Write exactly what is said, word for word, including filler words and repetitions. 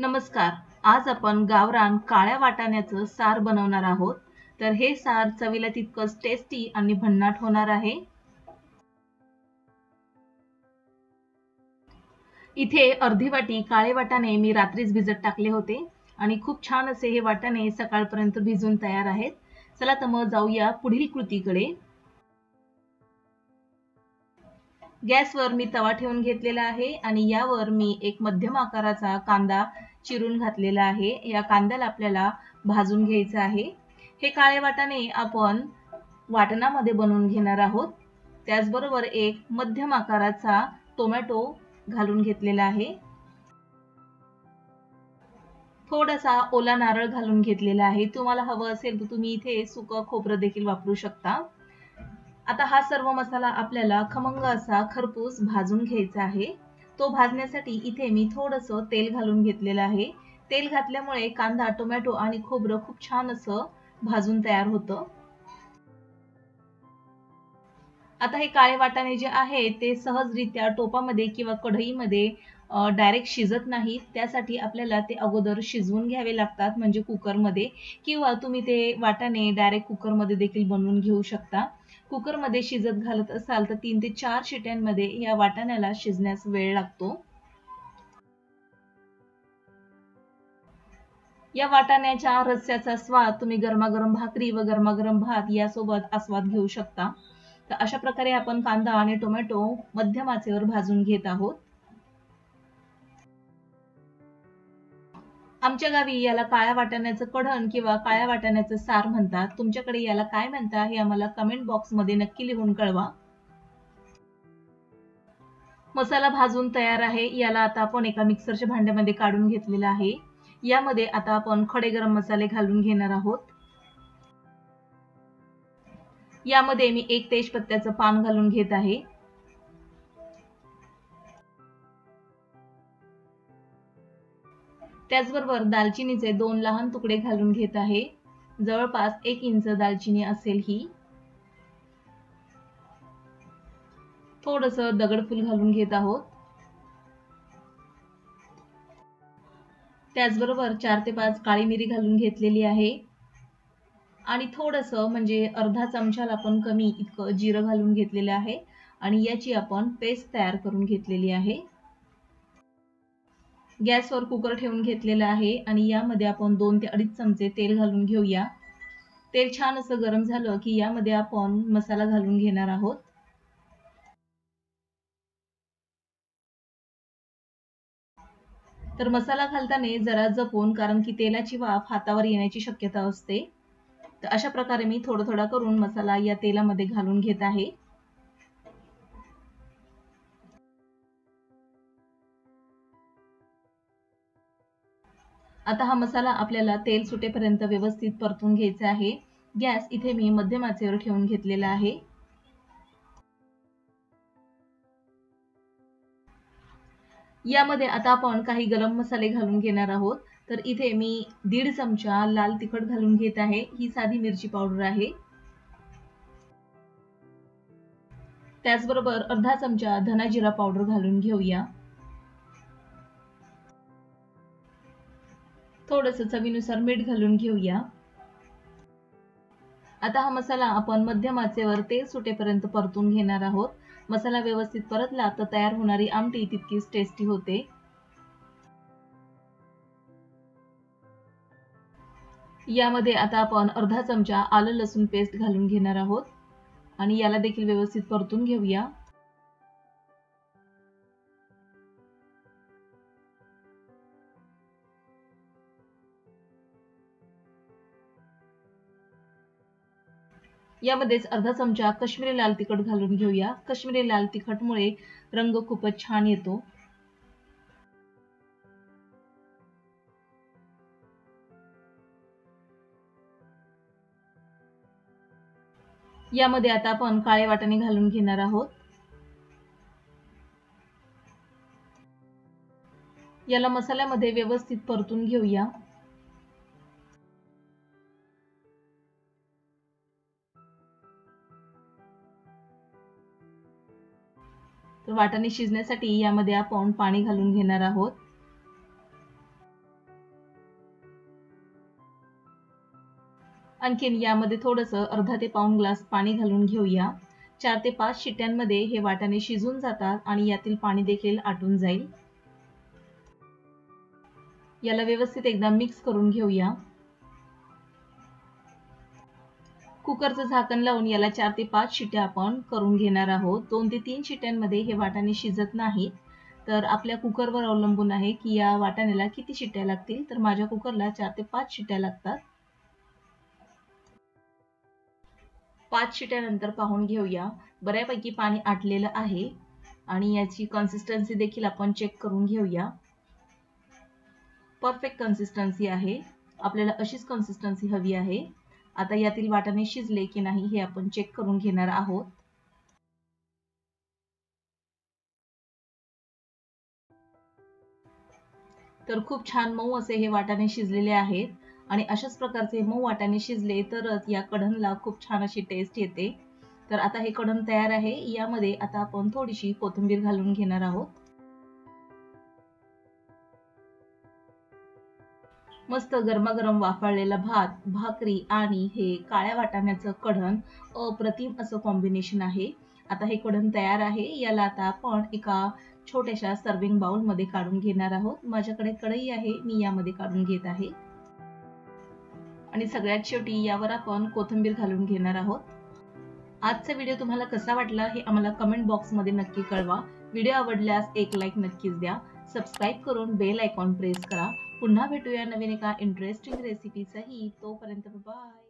नमस्कार, आज आपण गावरान काळ्या वाटाण्याचं सार बनवणार आहोत। तर हे सार चवीला तितकंच टेस्टी आणि भन्नाट होणार आहे। इथे अर्धी वाटी काळे वाटाणे मी रात्रीच भिजत टाकले होते आणि खूप छान असे हे वाटाणे सकाळपर्यंत भिजून तयार आहेत। चला तर मग जाऊया पुढील कृतीकडे। गॅसवर मी तवा ठेवून घेतलेला आहे आणि यावर मी एक मध्यम आकाराचा कांदा चिरून घातलेला आहे। या कांद्याला आपल्याला भाजून घ्यायचं आहे। हे काळे वाटाणे आपण वाटणामध्ये बनवून घेणार आहोत। त्याचबरोबर एक मध्यम आकाराचा टोमॅटो घालून घेतलेला आहे। थोडासा ओला नारळ घालून घेतलेला आहे। तुम्हाला हवं असेल तर तुम्ही इथे सुकं खोबरं देखील वापरू शकता। आता हा सर्व मसाला आपल्याला खमंग असा खरपूस भाजून घ्यायचा आहे। तो भाजण्यासाठी इथे मी थोडंसं तेल घालून घेतलेलं आहे। तेल घातल्यामुळे कांदा, टोमॅटो आणि खोबरं खूप छान असं भाजून तयार होतं। आता हे काळे वाटाणे जे आहे ते सहजरित्या टोपामध्ये किंवा कढईमध्ये डायरेक्ट शिजत नाही, त्यासाठी आपल्याला ते अगोदर शिजवून घ्यावे लागतात, म्हणजे कुकरमध्ये, किंवा तुम्ही ते वाटाणे डायरेक्ट कुकरमध्ये देखील बनवून घेऊ शकता। कुकरमध्ये शिजत घालत असाल तर तीन ते चार शिट्यांमध्ये या वाटाण्याला शिजण्यास वेळ लागतो। या वाटाण्याच्या रस्स्याचा स्वाद तुम्ही गरमागरम भाकरी व गरमागरम भात यासोबत आस्वाद घेऊ शकता। तर अशा प्रकारे आपण कांदा आणि टोमॅटो मध्यम आचेवर भाजून घेत आहोत। आमच्या गावी याला काळ्या वाटाण्याचं कढण किंवा काळ्या वाटाण्याचं सार म्हणतात। तुमच्याकडे याला काय म्हणता हे आम्हाला कमेंट बॉक्स मध्ये नक्की लिहून कळवा। मसाला भाजून तयार आहे। याला आता आपण एका मिक्सरच्या भांड्यामध्ये काढून घेतलेला आहे। यामध्ये आता आपण खडे गरम मसाले घालून घेणार आहोत। यामध्ये मी एक तेजपत्त्याचं पान घालून घेत आहे। त्याचबरोबर दालचिनीचे दोन लहान तुकडे घालून घेत आहे। जवळपास एक इंच दालचिनी असेल ही। थोडंसं दगडफूल घालून घेत आहोत। त्याचबरोबर चार ते पाच काळी मिरी घालून घेतलेली आहे आणि थोडंसं म्हणजे अर्धा चमचाला पण कमी इतकं जिरं घालून घेतलेलं आहे आणि याची आपण पेस्ट तयार करून घेतलेली आहे। गॅसवर कुकर ठेवून घेतलेला आहे आणि यामध्ये आपण दोन ते अडीच चमचे तेल घालून घेऊया। तेल छान असं गरम झालं की यामध्ये आपण मसाला घालून घेणार आहोत। तर मसाला घालताना जरा जपून, कारण की तेलाची वाफ हातावर येण्याची शक्यता असते। तर अशा प्रकारे मी थोडा थोडा करून मसाला या तेलामध्ये घालून घेत आहे। आता हा मसाला आपल्याला तेल सुटेपर्यंत व्यवस्थित परतून घ्यायचा आहे। गॅस इथे मी मध्यम आचेवर ठेवून घेतलेला आहे। यामध्ये आता आपण काही गरम मसाले घालून घेणार आहोत। तर इथे मी दीड चमचा लाल तिखट घालून घेत आहे। ही साधी मिरची पावडर आहे। त्याचबरोबर अर्धा चमचा धना जिरा पावडर घालून घेऊया। थोडंसं चवीनुसार मीठ घालून घेऊया। आता हा मसाला आपण मध्यम आचेवर तेल सुटेपर्यंत परतून घेणार आहोत। मसाला व्यवस्थित परतला तर तयार होणारी आमटी तितकीच टेस्टी होते। यामध्ये आता आपण अर्धा चमचा आलं लसूण पेस्ट घालून घेणार आहोत आणि याला देखील व्यवस्थित परतून घेऊया। यामध्येच अर्धा चमचा काश्मीरी लाल तिखट घालून घेऊया। काश्मीरी लाल तिखटमुळे रंग खूपच छान येतो। यामध्ये आता आपण काळे वाटाणे घालून घेणार आहोत। याला मसाल्यामध्ये व्यवस्थित परतून घेऊया। वाटाणे शिजण्यासाठी यामध्ये आपण पाणी घालून घेणार आहोत। आणखीन यामध्ये थोडंसं अर्धा ते पाऊण ग्लास पाणी घालून घेऊया। चार ते पाच शिट्ट्यांमध्ये हे वाटाणे शिजून जातात आणि यातील पाणी देखील आटून जाईल। याला व्यवस्थित एकदा मिक्स करून घेऊया। कुकरचं झाकण लावून याला चार ते पाच शिट्ट्या आपण करून घेणार आहोत। दोन ते तीन शिट्ट्यांमध्ये हे वाटाणे शिजत नाही, तर आपल्या कुकरवर अवलंबून आहे की या वाटाण्याला किती शिट्ट्या लागतील। तर माझ्या कुकरला चार ते पाच शिट्ट्या लागतात। पाच शिट्ट्यानंतर पाहून घेऊया, बऱ्यापैकी पाणी आटलेलं आहे आणि याची कन्सिस्टन्सी देखील आपण चेक करून घेऊया। परफेक्ट कन्सिस्टन्सी आहे, आपल्याला अशीच कन्सिस्टन्सी हवी आहे। आता यातील वाटाणे शिजले की नाही हे आपण चेक करून घेणार आहोत। तर खूप छान मऊ असे हे वाटाणे शिजलेले आहेत आणि अशाच प्रकारचे मऊ वाटाणे शिजले तरच या कढणला खूप छान अशी टेस्ट येते। तर आता हे कढण तयार आहे। यामध्ये आता आपण थोडीशी कोथिंबीर घालून घेणार आहोत। मस्त गरमागरम वाफाळलेला भात, भाकरी आणि हे काळ्या वाटाण्याचं कढण अप्रतिम असं कॉम्बिनेशन आहे। आता हे कढण तयार आहे। याला आता आपण एका छोट्याशा सर्विंग बाउल मध्ये काढून घेणार आहोत। माझ्याकडे कढई आहे, मी यामध्ये काढून घेत आहे आणि सगळ्यात शेवटी यावर आपण कोथिंबीर घालून घेणार आहोत। आजचा व्हिडिओ तुम्हाला कसा वाटला हे आम्हाला कमेंट बॉक्स मध्ये नक्की कळवा। व्हिडिओ आवडल्यास एक लाईक नक्कीच द्या। सबस्क्राइब करून बेल आयकॉन प्रेस करा। पुन्हा भेटूया नवीन एका इंटरेस्टिंग रेसिपीसही। तोपर्यंत बाय।